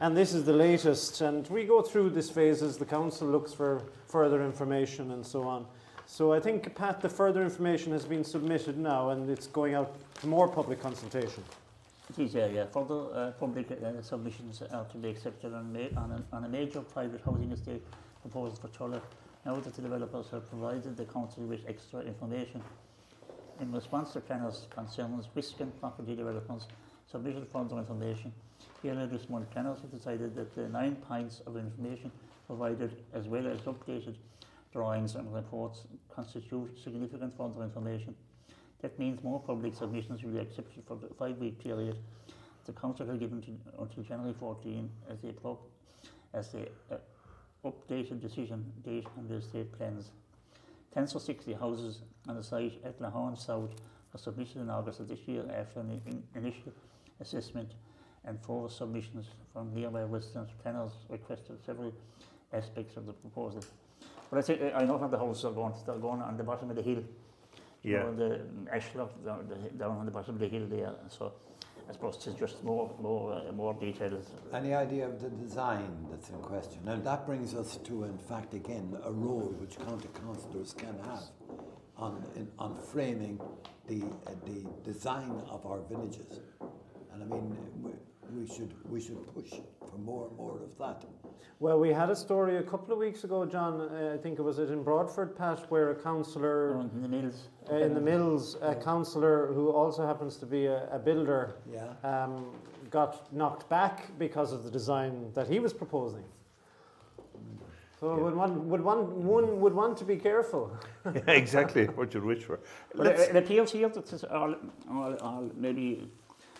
And this is the latest. And we go through this phase as the council looks for further information and so on. So I think, Pat, the further information has been submitted now and it's going out to more public consultation. It is, yeah, yeah. Further uh, public uh, submissions are to be accepted on, ma on, a, on a major private housing estate proposed for Tulla. Now that the developers have provided the council with extra information in response to planners' concerns, risk and property developments submitted further information. Earlier this month, planners have decided that the nine points of information provided, as well as updated drawings and reports, constitute significant further information. That means more public submissions will be accepted for the five-week period. The council has given to, until January fourteenth as they pro, as they uh, updated decision date on the estate plans. Ten or sixty houses on the site at Lahorn South were submitted in August of this year after an in, initial assessment, and four submissions from nearby residents. Planners requested several aspects of the proposal. But I think I know how the houses are going. They're going on the bottom of the hill. Yeah. You know, the ashlock down, down on the bottom of the hill there, so I suppose it's just more, more, uh, more details. And the idea of the design that's in question. Now that brings us to, in fact, again, a role which county councillors can have on in, on framing the uh, the design of our villages. And I mean, we, we should we should push for more and more of that. Well, we had a story a couple of weeks ago, John. Uh, I think it was it in Broadford, Pat, where a councillor in the mills, uh, in the mills, a yeah. councillor who also happens to be a, a builder, yeah. um, got knocked back because of the design that he was proposing. So yeah. would one would one one would want to be careful. Yeah, exactly what you'd wish for. But it, it appeals here that it's all, all, all maybe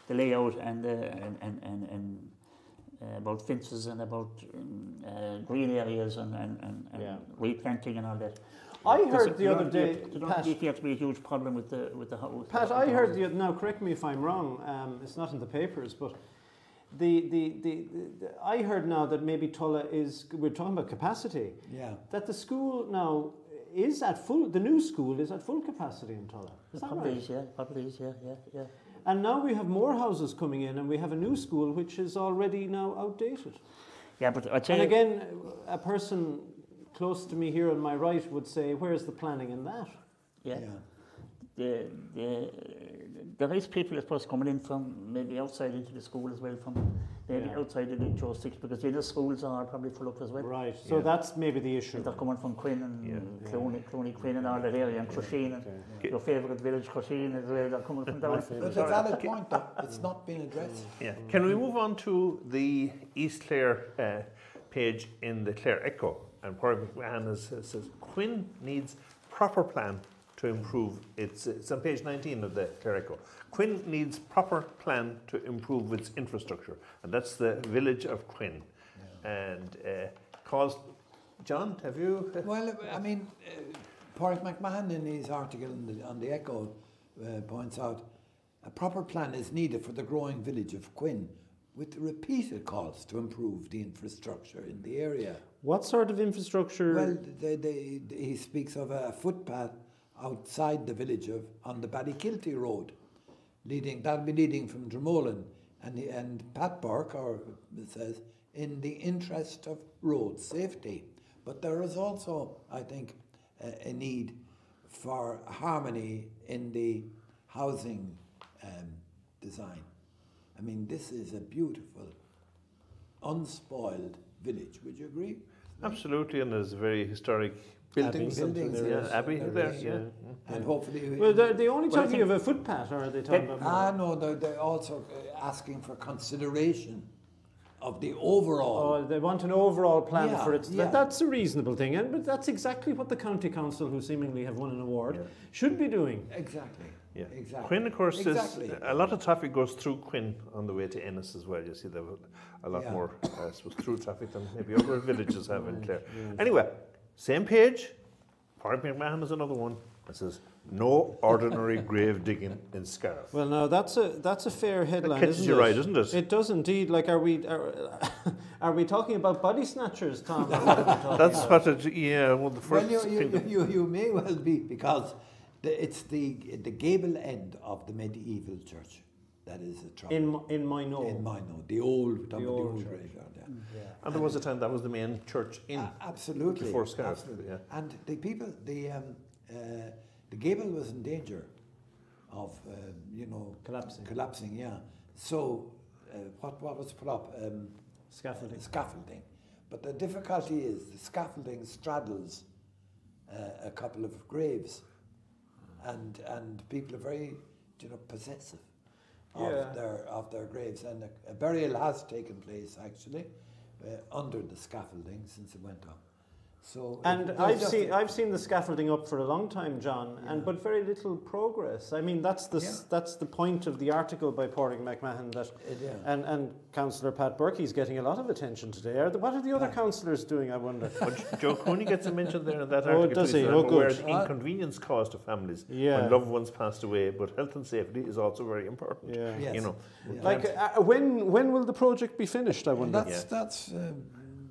the layout and the and and and. and Uh, about fences and about um, uh, green areas and, and, and, and yeah. replanting and all that. I Does heard it, the other day, Pat... There don't appear to be a huge problem with the, with the house. Pat, the, I the heard, the, now correct me if I'm wrong, um, it's not in the papers, but the, the, the, the, the I heard now that maybe Tulla is, we're talking about capacity, yeah. that the school now is at full, the new school is at full capacity in Tulla. Is that probably right? Is, yeah, probably is, yeah, yeah, yeah. And now we have more houses coming in, and we have a new school which is already now outdated. Yeah, but I tell you, and again, a person close to me here on my right would say, "Where's the planning in that?" Yeah, yeah. The, the, there is people, I suppose, coming in from maybe outside into the school as well, from maybe yeah. outside of the Joe six, because the other schools are probably full up as well. Right. Yeah. So that's maybe the issue. They're coming from Quinn and yeah. Cloney, Cloney Quinn and all that area, and Crosheen, and yeah. your favourite village, Crosheen, as well. They're coming from down. It's a valid point, though. It's not been addressed. Yeah. Can we move on to the East Clare uh, page in the Clare Echo, and where McMahon says Quinn needs proper plan to improve its, it's on page nineteen of the Clare Echo. Quinn needs proper plan to improve its infrastructure, and that's the village of Quinn. Yeah. And uh, caused, John, have you? Uh, well, I mean, uh, Pádraig McMahon in his article on the, on the Echo uh, points out a proper plan is needed for the growing village of Quinn, with repeated calls to improve the infrastructure in the area. What sort of infrastructure? Well, they, they, they, he speaks of a footpath outside the village of on the Ballykilty Road, leading that'll be leading from Drumolin, and the, and Pat Burke or says in the interest of road safety. But there is also, I think, a, a need for harmony in the housing um, design. I mean, this is a beautiful, unspoiled village. Would you agree? Absolutely, and there's very historic buildings, buildings there, yeah, abbey there, there, yeah. yeah. And hopefully, well, they're, they only well, talking of a footpath, or are they talking about? Ah, no, they're, they're also asking for consideration of the overall. Oh, they want an overall plan yeah, for it. Yeah. That, that's a reasonable thing, and but that's exactly what the county council, who seemingly have won an award, yeah. should be doing. Exactly. Yeah. Exactly. Quinn, of course, exactly. is, a lot of traffic goes through Quinn on the way to Ennis as well. You see, there was a lot yeah. more, I suppose, through traffic than maybe other villages have in Clare. Yes. Anyway, same page. Pádraig McMahon is another one. It says, no ordinary grave digging in Scariff. Well, no, that's a that's a fair headline, that isn't it? You're right, isn't it? It does indeed. Like, are we are, are we talking about body snatchers, Tom? What that's about? What it. Yeah, well, the first. Well, you, you, you, you may well be, because it's the the gable end of the medieval church that is a trouble. In in Moynoe. In Moynoe, the old, the old, the old church. Church. Yeah. Mm, yeah. And, and there was a time that was the main church in uh, absolutely before Scariff. Yeah. And the people, the um, uh, the gable was in danger of uh, you know collapsing. Collapsing, yeah. So uh, what what was put up? Um, scaffolding. Uh, scaffolding, but the difficulty is the scaffolding straddles uh, a couple of graves. And and people are very, you know, possessive of yeah. their of their graves. And a, a burial has taken place actually uh, under the scaffolding since it went up. So and I've seen I've seen the scaffolding up for a long time, John, yeah. and but very little progress. I mean, that's the yeah. that's the point of the article by Pádraig McMahon that it, yeah. and and Councillor Pat Burke is getting a lot of attention today. Are the, what are the other Pat. councillors doing? I wonder. Well, Joe Cooney gets a mention there in that article. Oh, does he? Oh, good. Where the inconvenience caused to families yeah. when loved ones passed away, but health and safety is also very important. Yeah. Yes. You know, yeah. like uh, when when will the project be finished? I wonder. That's yeah. that's. Um,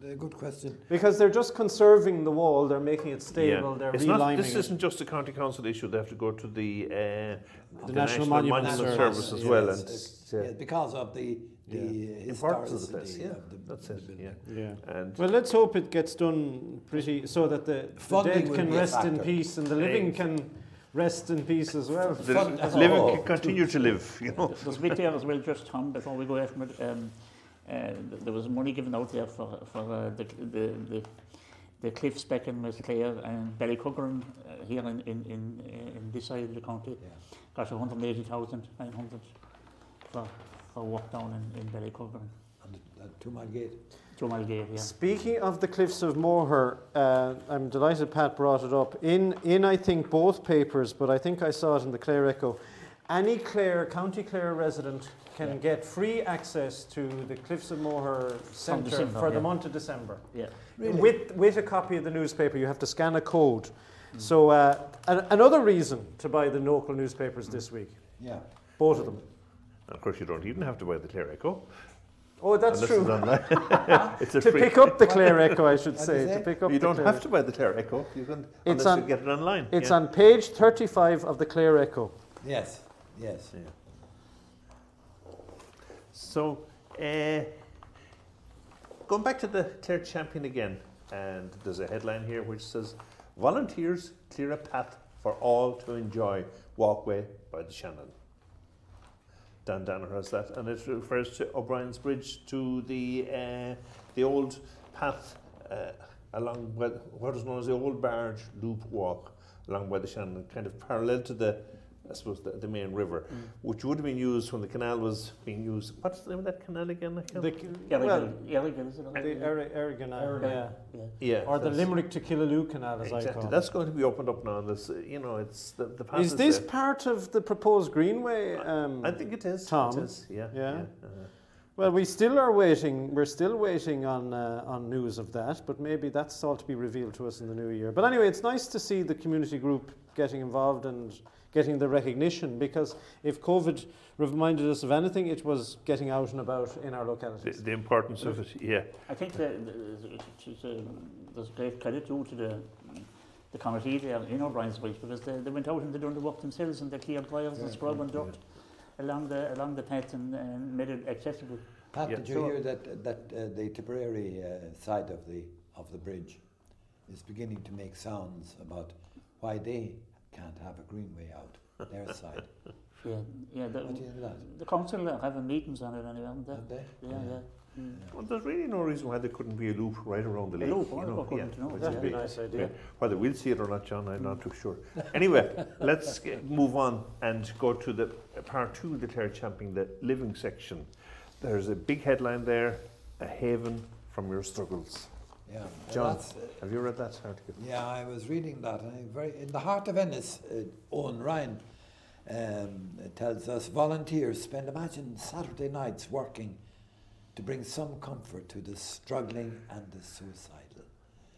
A good question. Because they're just conserving the wall, they're making it stable, yeah. they're it's relining not, This it. isn't just a county council issue, they have to go to the, uh, the, the National, National Monument Service, Service as yeah, well. It's, and it's, uh, yeah, because of the, the yeah. importance of the place. Yeah, the, that's it. Yeah. Yeah. And well, let's hope it gets done pretty, so that the, the dead can rest in peace and the living yeah. can rest in peace as well. The oh, living oh, can continue too. to live, you know. There's a bit there as well, just Tom, before we go after it. Um, Uh, there was money given out there for for uh, the, the the the cliffs back in West Clare and Ballycuggeran uh, here in in in, uh, in this side of the county. Yeah. Got one hundred eighty thousand nine hundred for for work down in, in Ballycuggeran. And the, the two mile gate. Two mile gate. Yeah. Speaking of the cliffs of Moher, uh, I'm delighted Pat brought it up in in I think both papers, but I think I saw it in the Clare Echo. Any Clare, County Clare resident can yeah. get free access to the Cliffs of Moher Centre December, for yeah. the month of December. Yeah, really? With, with a copy of the newspaper, you have to scan a code. Mm. So uh, an, another reason to buy the local newspapers mm. this week. Yeah, both of them. And of course, you don't even have to buy the Clare Echo. Oh, that's true. It's a to free pick up the Clare Echo, I should say. To pick up you the don't Clare. have to buy the Clare Echo. You can it's on, you get it online. It's yeah. on page thirty-five of the Clare Echo. Yes. Yes. Yeah. So, uh, going back to the Clare Champion again, and there's a headline here which says, volunteers clear a path for all to enjoy walkway by the Shannon. Dan Danaher has that, and it refers to O'Brien's Bridge to the uh, the old path uh, along what is known as the old barge loop walk along by the Shannon, kind of parallel to the I suppose, the, the main river, mm. which would have been used when the canal was being used. What's the name of that canal again? The Errigan, is it? The Errigan, yeah. Yeah. yeah. Or the Limerick to Killaloo Canal, as exactly. I call it. That's going to be opened up now. This, you know, it's the, the path. Is this there. part of the proposed Greenway, um, I think it is, Tom? It is, yeah. yeah. yeah. Uh-huh. Well, we still are waiting. We're still waiting on uh, on news of that, but maybe that's all to be revealed to us in the new year. But anyway, it's nice to see the community group getting involved and getting the recognition, because if COVID reminded us of anything, it was getting out and about in our localities. The, the importance of it, yeah. I think that there's great credit due to the the committee there in O'Brien's Week, because they, they went out and they done the work themselves, and they cleared piles yeah, and scrub yeah, and dirt. Yeah. Along the along the path and, and made it accessible. Pat, yeah. did you so hear that that uh, the Tipperary uh, side of the of the bridge is beginning to make sounds about why they can't have a greenway out their side? Yeah, yeah. The, what do you think of that? The council are having meetings on it anyway, aren't they? Aren't they? Yeah, yeah. yeah. Mm. Well, there's really no reason why there couldn't be a loop right around the lake. A loop, you know, yeah, know. Which that'd be a nice idea. Yeah. Whether we'll see it or not, John, I'm mm. not too sure. Anyway, let's move on and go to the part two of the Clare Champion, the living section. There's a big headline there, a haven from your struggles. Yeah, John, well, uh, have you read that article? Yeah, I was reading that. I very in the heart of Ennis, uh, Owen Ryan um, tells us volunteers spend, imagine, Saturday nights working to bring some comfort to the struggling and the suicidal.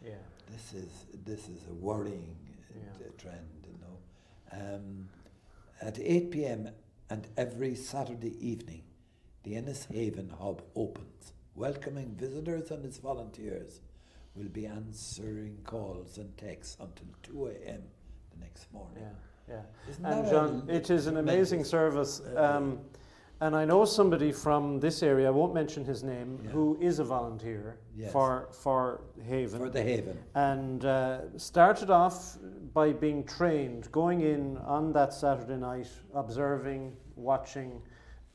Yeah. This is this is a worrying yeah. trend, you know. Um, at eight p m and every Saturday evening, the Ennis Haven Hub opens, welcoming visitors, and its volunteers will be answering calls and texts until two a m the next morning. Yeah, yeah. Isn't and that John, a, it is an amazing service. Um, And I know somebody from this area, I won't mention his name, yeah. who is a volunteer yes. for for Haven. For the Haven. And uh, started off by being trained, going in on that Saturday night, observing, watching,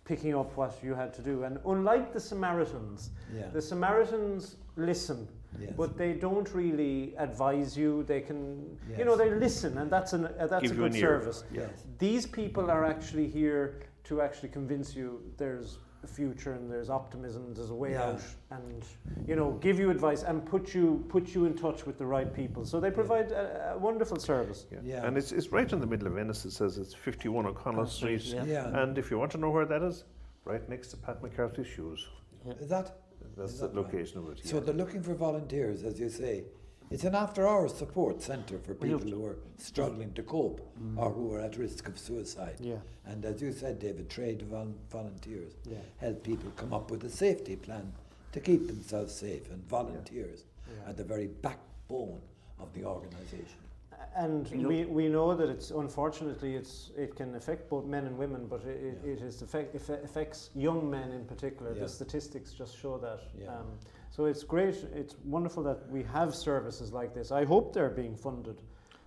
picking up what you had to do. And unlike the Samaritans, yeah. the Samaritans listen. Yes. But they don't really advise you. They can, yes. you know, they listen, and that's an uh, that's Give a good service. Yes. These people are actually here to actually convince you there's a future and there's optimism, there's a way yeah. out, and you know, give you advice and put you put you in touch with the right people. So they provide yeah. a, a wonderful service. Yeah. yeah, and it's it's right in the middle of Ennis. It says it's fifty-one O'Connell Street. Yeah. yeah, and if you want to know where that is, right next to Pat McCarthy's shoes. Yeah. Is that? That's the that location right? of it. So yeah. they're looking for volunteers, as you say. It's an after-hours support centre for people who are struggling to cope mm. or who are at risk of suicide. Yeah. And as you said, David, trade vol volunteers yeah. help people come up with a safety plan to keep themselves safe, and volunteers yeah. Yeah. are the very backbone of the organisation. And you know, we, we know that it's, unfortunately, it's, it can affect both men and women, but it, yeah. it is effect, affects young men in particular. Yeah. The statistics just show that. Yeah. Um, so it's great, it's wonderful that we have services like this. I hope they're being funded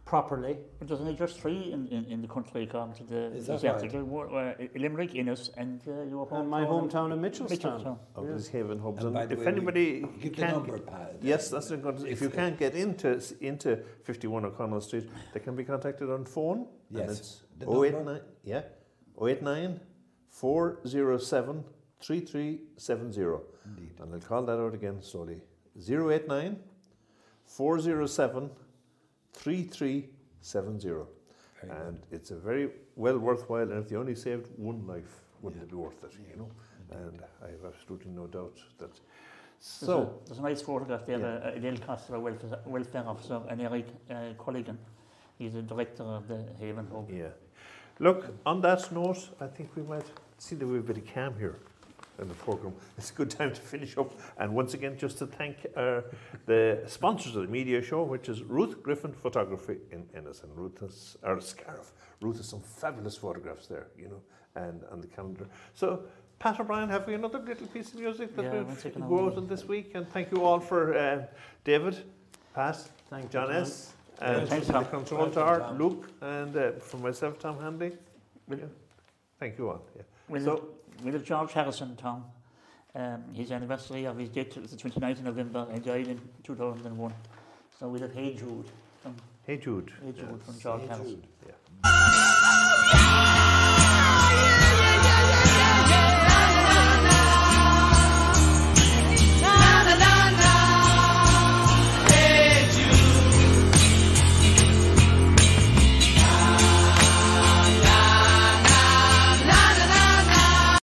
properly. But there's only just three in, in, in the country according to the, is that the right? article, uh, Limerick, Innes, and uh, your hometown. And my hometown of Mitchelstown. Mitchelstown. Of these Haven Hubs. And and if anybody can, yes, that's uh, if, if you can't get into into fifty-one O'Connell Street, they can be contacted on phone. Yes. And it's oh eight nine, yeah, oh eight nine, four oh seven, three three seven oh. Indeed. And I'll call that out again slowly. oh eight nine, four oh seven, three three seven oh, and it's a very well worthwhile, and if they only saved one life, wouldn't yeah. it be worth it, you know? And I have absolutely no doubt that. So there's a, there's a nice photograph there, yeah. a Dale Costa, welfare, welfare officer, and Eric uh, Colligan, he's the director of the Haven Hub. Yeah. Look, on that note, I think we might see that we're a bit calm here in the programme. It's a good time to finish up, and once again just to thank uh, the sponsors of the media show, which is Ruth Griffin Photography in Ennis, and Ruth has, or Scariff. Ruth has some fabulous photographs there, you know, and on the calendar. So Pat O'Brien, have we another little piece of music that yeah, we'll go out on this week? And thank you all for uh, David, Pat, thank John you, S, and thank the control tower, Luke, and uh, for myself, Tom Hanley. Yeah. Thank you all. Yeah. Will so, Will George Harrison, Tom, um, his anniversary of his death was the twenty-ninth of November, and died in two thousand one. So we have Hey Jude. From, hey Jude. Hey Jude yes. from George hey Harrison. Jude. Yeah.